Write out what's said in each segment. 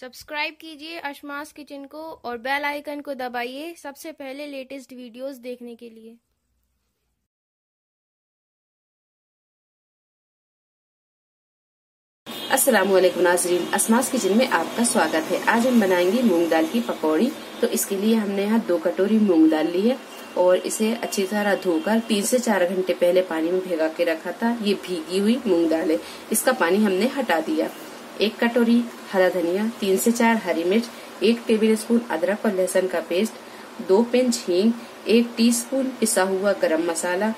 Subscribe कीजिए अशमास kitchen को और बेल आइकन को दबाइए सबसे पहले लेटेस्ट वीडियोस देखने के लिए। अस्सलाम वालेकुम नाज़रीन, अशमास किचन में आपका स्वागत है। आज हम बनाएंगे मूंग दाल की पकौड़ी। तो इसके लिए हमने यहाँ 2 कटोरी मूंग दाल ली है और इसे अच्छी तरह धोकर 3 से 4 घंटे पहले पानी में भिगा के रखा था। ये भीगी हुई मूंग दाल है, इसका पानी हमने हटा दिया। 1 कटोरी हरा धनिया, 3 से 4 हरी मिर्च, 1 टेबलस्पून अदरक और लहसुन का पेस्ट, 2 पिंच हींग, 1 टीस्पून पिसा हुआ गरम मसाला,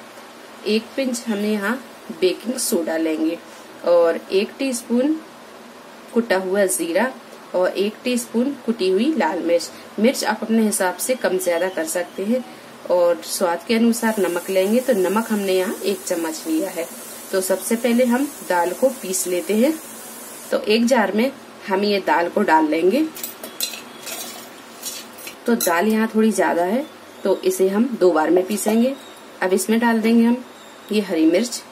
1 पिंच हमने यहाँ बेकिंग सोडा लेंगे और 1 टीस्पून कुटा हुआ जीरा और 1 टीस्पून कुटी हुई लाल मिर्च आप अपने हिसाब से कम ज्यादा कर सकते हैं और स्वाद के अनुसार नमक लेंगे। तो नमक हमने यहाँ 1 चम्मच लिया है। तो सबसे पहले हम दाल को पीस लेते हैं। तो एक जार में हम ये दाल को डाल लेंगे। तो दाल यहाँ थोड़ी ज्यादा है तो इसे हम 2 बार में पीसेंगे। अब इसमें डाल देंगे हम ये हरी मिर्च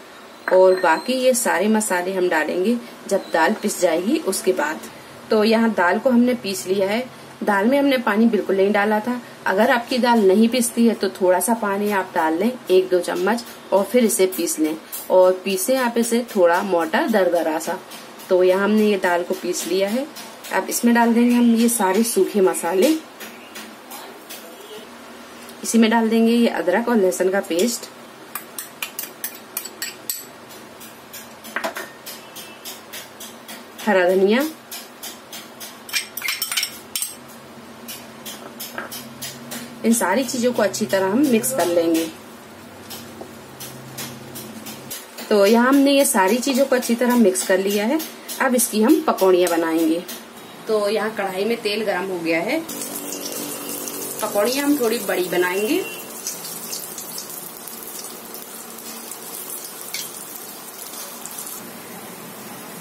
और बाकी ये सारे मसाले हम डालेंगे जब दाल पिस जाएगी उसके बाद। तो यहाँ दाल को हमने पीस लिया है। दाल में हमने पानी बिल्कुल नहीं डाला था। अगर आपकी दाल नहीं पिसती है तो थोड़ा सा पानी आप डाल लें, 1-2 चम्मच, और फिर इसे पीस लें और पीसें आप इसे थोड़ा मोटा दरदरा सा। तो यहाँ हमने ये दाल को पीस लिया है। अब इसमें डाल देंगे हम ये सारे सूखे मसाले। इसी में डाल देंगे ये अदरक और लहसुन का पेस्ट, हरा धनिया, इन सारी चीजों को अच्छी तरह हम मिक्स कर लेंगे। तो यहाँ हमने ये सारी चीजों को अच्छी तरह मिक्स कर लिया है। अब इसकी हम पकौड़ियाँ बनाएंगे। तो यहाँ कढ़ाई में तेल गरम हो गया है। पकौड़ियाँ हम थोड़ी बड़ी बनाएंगे।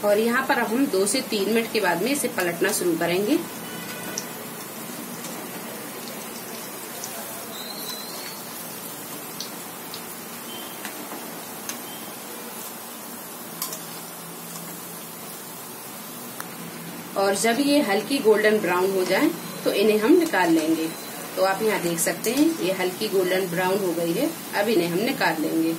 और यहाँ पर अब हम 2 से 3 मिनट के बाद में इसे पलटना शुरू करेंगे। और जब ये हल्की गोल्डन ब्राउन हो जाए तो इन्हें हम निकाल लेंगे। तो आप यहाँ देख सकते हैं ये हल्की गोल्डन ब्राउन हो गई है। अब इन्हें हम निकाल लेंगे।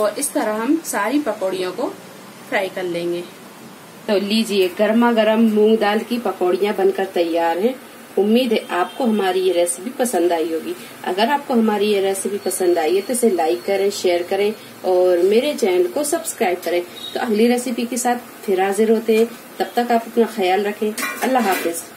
और इस तरह हम सारी पकौड़ियों को फ्राई कर लेंगे। तो लीजिए, गर्मा गर्म मूंग दाल की पकौड़ियाँ बनकर तैयार हैं। उम्मीद है आपको हमारी ये रेसिपी पसंद आई होगी। अगर आपको हमारी ये रेसिपी पसंद आई है तो इसे लाइक करें, शेयर करें और मेरे चैनल को सब्सक्राइब करें। तो अगली रेसिपी के साथ फिर हाजिर होते हैं। तब तक आप अपना ख्याल रखें। अल्लाह हाफिज।